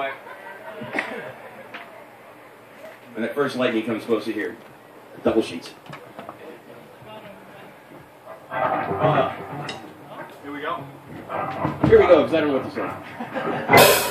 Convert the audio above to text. away. When that first lightning comes close to here, double sheets. Here we go. Here we go, because I don't know what to say.